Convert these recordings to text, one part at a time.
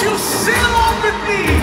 Won't you sing along with me?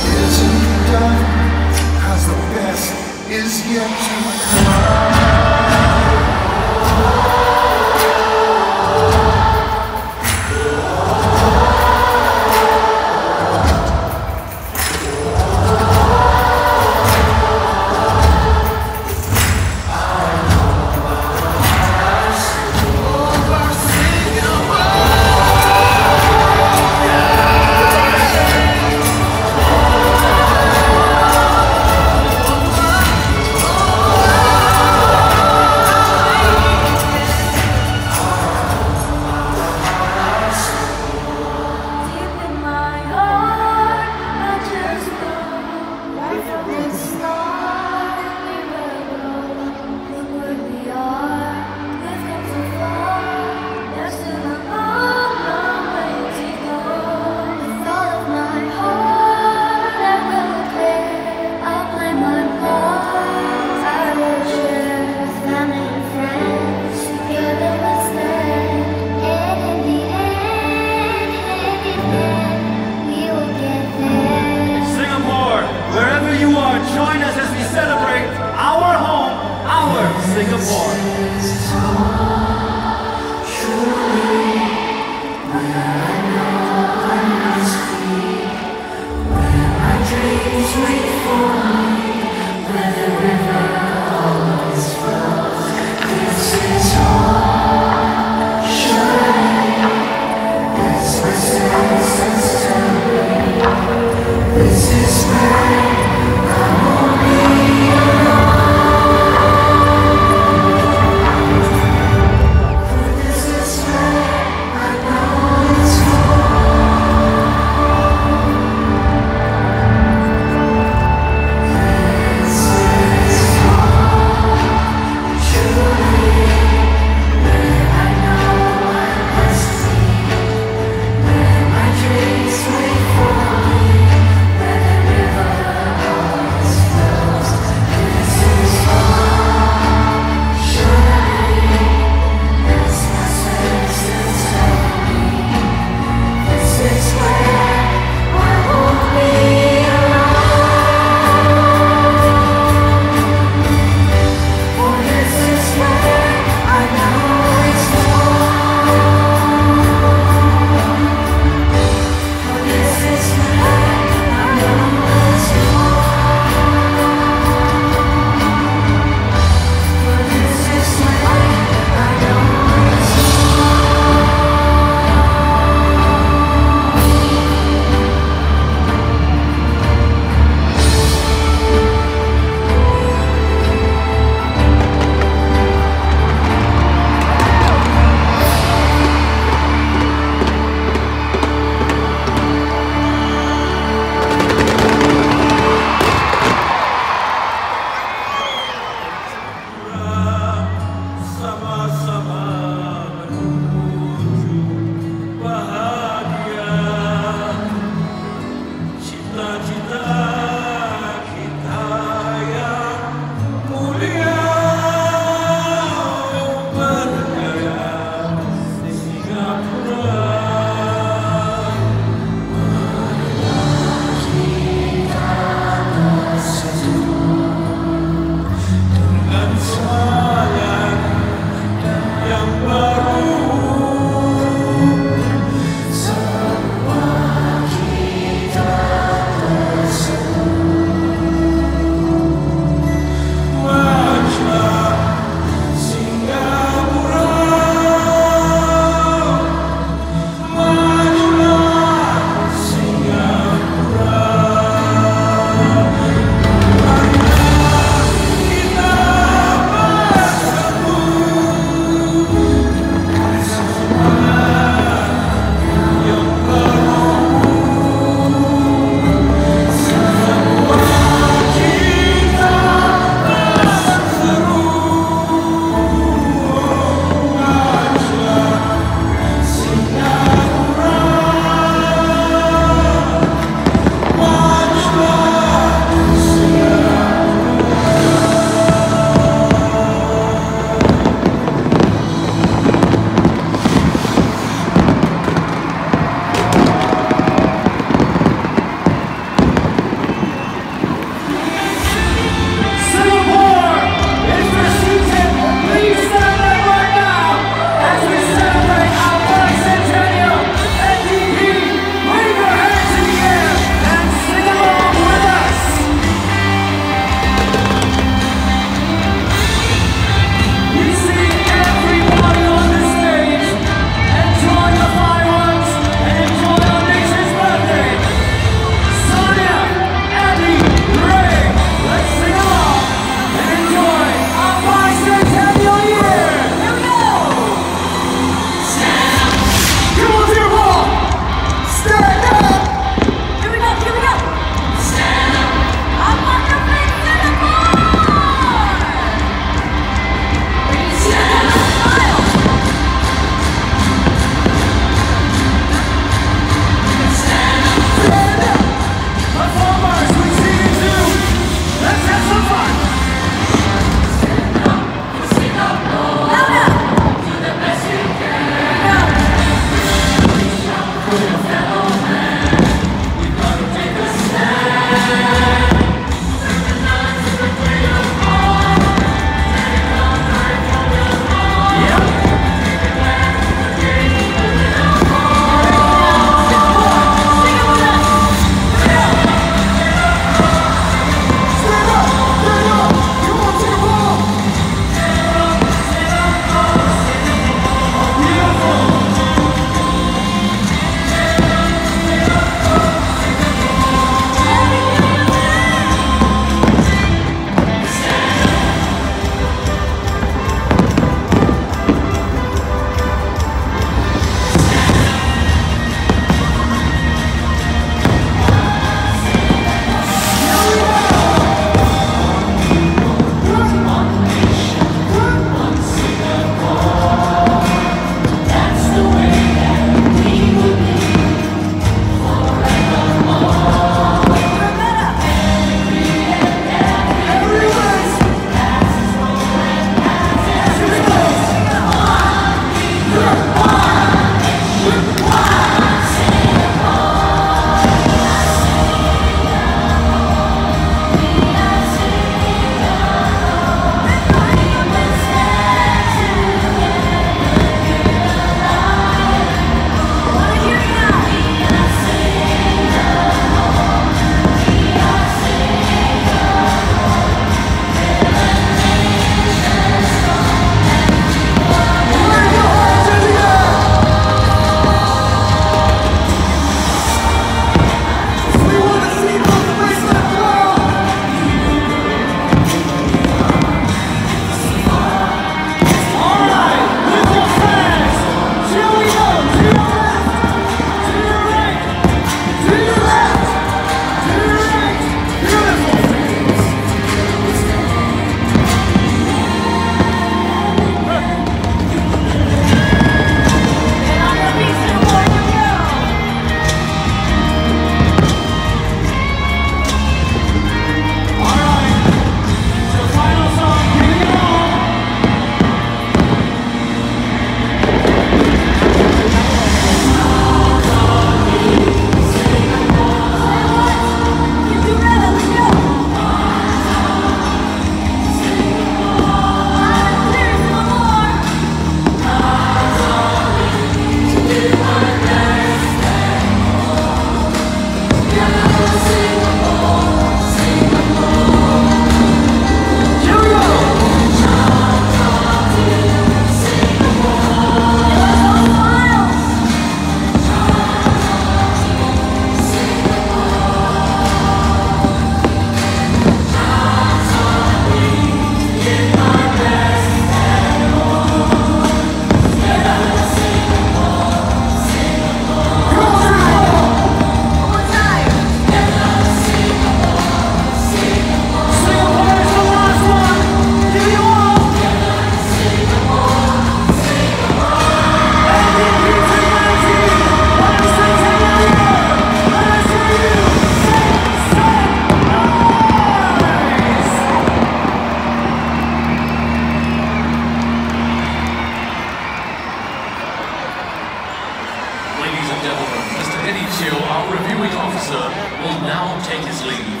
and gentlemen, Mr. Eddie Chiu, our reviewing officer, will now take his leave.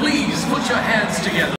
Please put your hands together.